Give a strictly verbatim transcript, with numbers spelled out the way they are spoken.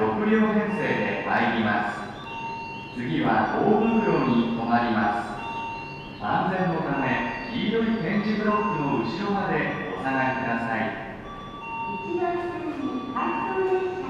ろくりょうへんせいで参ります。次は大袋に止まります。安全のため黄色い点字ブロックの後ろまでお下がりください。いちばんせんに開通列車